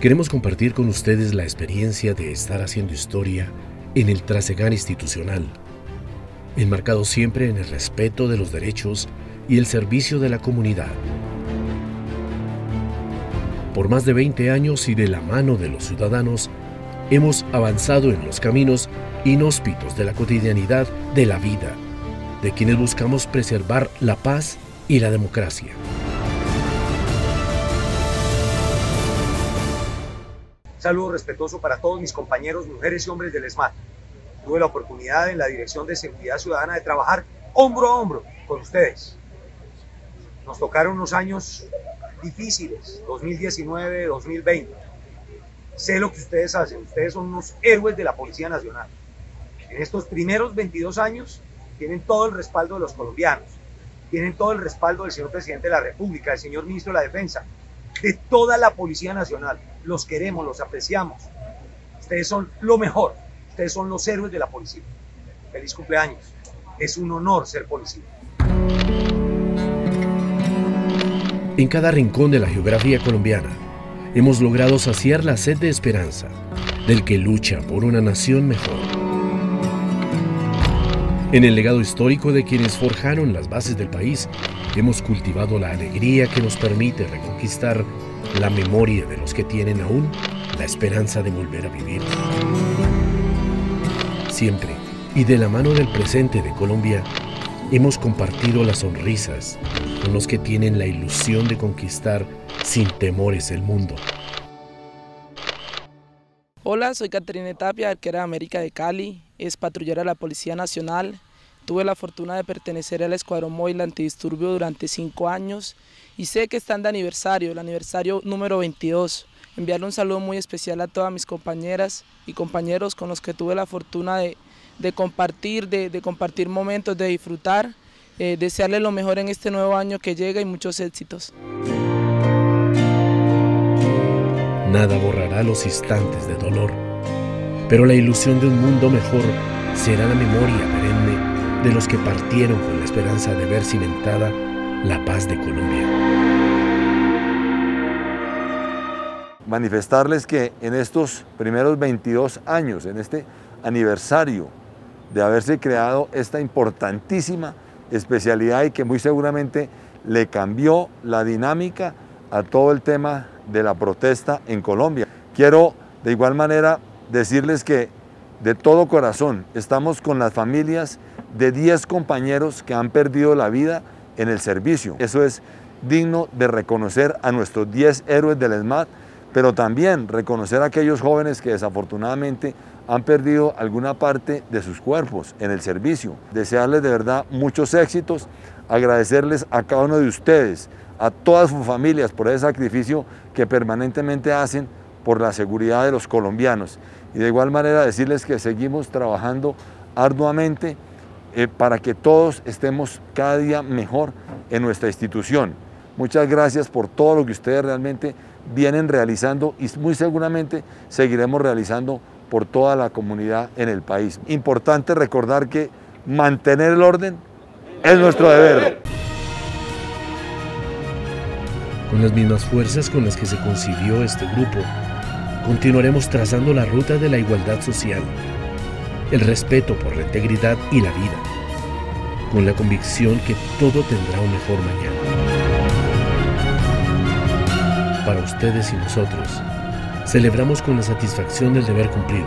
Queremos compartir con ustedes la experiencia de estar haciendo historia en el trasegar institucional, enmarcado siempre en el respeto de los derechos y el servicio de la comunidad. Por más de 20 años y de la mano de los ciudadanos, hemos avanzado en los caminos inhóspitos de la cotidianidad de la vida, de quienes buscamos preservar la paz y la democracia. Saludo respetuoso para todos mis compañeros, mujeres y hombres del ESMAD. Tuve la oportunidad en la Dirección de Seguridad Ciudadana de trabajar hombro a hombro con ustedes. Nos tocaron unos años difíciles, 2019, 2020. Sé lo que ustedes hacen, ustedes son unos héroes de la Policía Nacional. En estos primeros 22 años tienen todo el respaldo de los colombianos, tienen todo el respaldo del señor presidente de la República, del señor ministro de la Defensa, de toda la Policía Nacional. Los queremos, los apreciamos. Ustedes son lo mejor, ustedes son los héroes de la policía. Feliz cumpleaños, es un honor ser policía. En cada rincón de la geografía colombiana hemos logrado saciar la sed de esperanza del que lucha por una nación mejor. En el legado histórico de quienes forjaron las bases del país, hemos cultivado la alegría que nos permite reconquistar la memoria de los que tienen aún la esperanza de volver a vivir. Siempre, y de la mano del presente de Colombia, hemos compartido las sonrisas con los que tienen la ilusión de conquistar sin temores el mundo. Hola, soy Catherine Tapia, arquera de América de Cali, es patrullera de la Policía Nacional. Tuve la fortuna de pertenecer al Escuadrón Móvil Antidisturbio durante 5 años y sé que están de aniversario, el aniversario número 22. Enviarle un saludo muy especial a todas mis compañeras y compañeros con los que tuve la fortuna de compartir momentos, de disfrutar, desearles lo mejor en este nuevo año que llega y muchos éxitos. Nada borrará los instantes de dolor, pero la ilusión de un mundo mejor será la memoria perenne de los que partieron con la esperanza de ver cimentada la paz de Colombia. Manifestarles que en estos primeros 22 años, en este aniversario de haberse creado esta importantísima especialidad y que muy seguramente le cambió la dinámica a todo el tema de la protesta en Colombia. Quiero de igual manera decirles que de todo corazón estamos con las familias de 10 compañeros que han perdido la vida en el servicio. Eso es digno de reconocer a nuestros 10 héroes del ESMAD, pero también reconocer a aquellos jóvenes que desafortunadamente han perdido alguna parte de sus cuerpos en el servicio. Desearles de verdad muchos éxitos, agradecerles a cada uno de ustedes, a todas sus familias por ese sacrificio que permanentemente hacen por la seguridad de los colombianos. Y de igual manera decirles que seguimos trabajando arduamente para que todos estemos cada día mejor en nuestra institución. Muchas gracias por todo lo que ustedes realmente vienen realizando y muy seguramente seguiremos realizando por toda la comunidad en el país. Importante recordar que mantener el orden es nuestro deber. Con las mismas fuerzas con las que se concibió este grupo, continuaremos trazando la ruta de la igualdad social, el respeto por la integridad y la vida, con la convicción que todo tendrá un mejor mañana. Para ustedes y nosotros, celebramos con la satisfacción del deber cumplido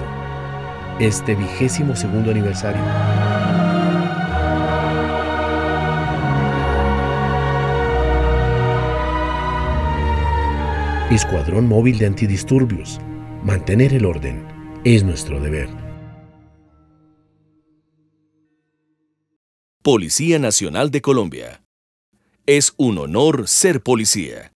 este 22º aniversario. Escuadrón Móvil de Antidisturbios. Mantener el orden es nuestro deber. Policía Nacional de Colombia. Es un honor ser policía.